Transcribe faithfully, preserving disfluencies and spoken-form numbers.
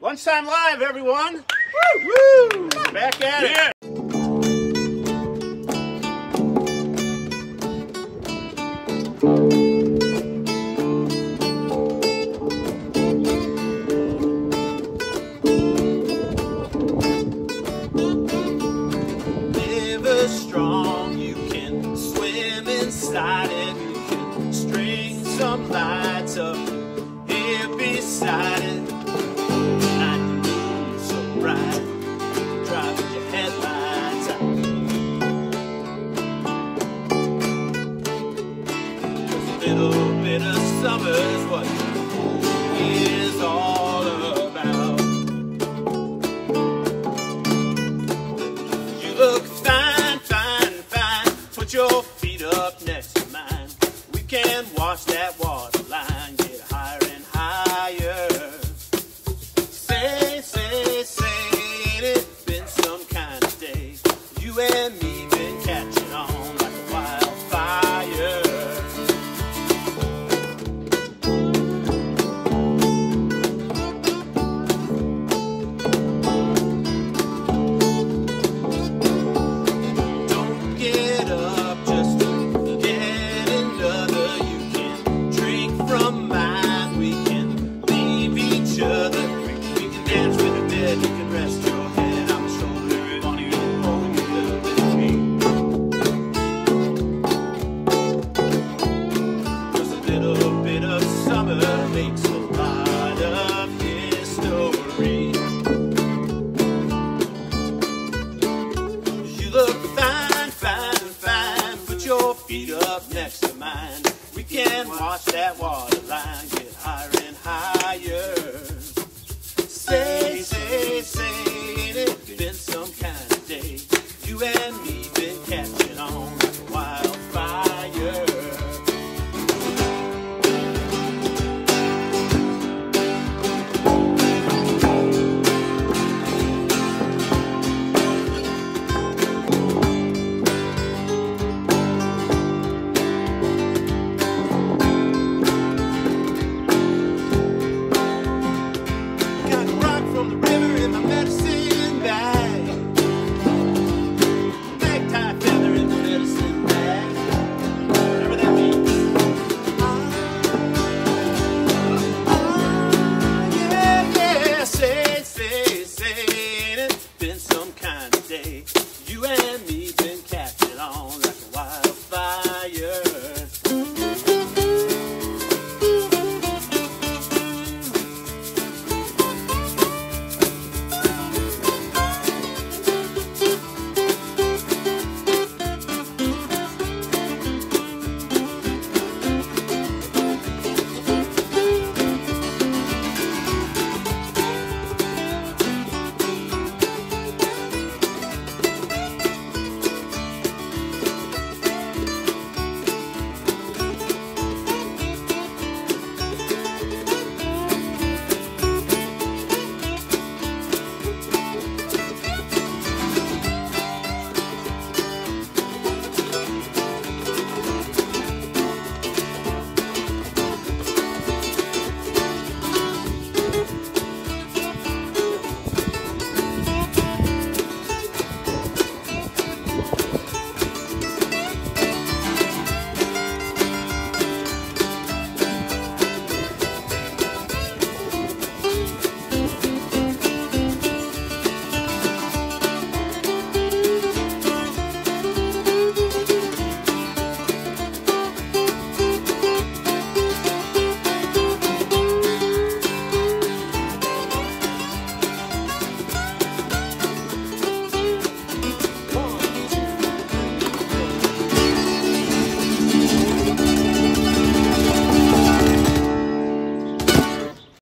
Lunchtime Live, everyone. Woo! Woo! Back at it. Yeah. That water line get higher and higher. Say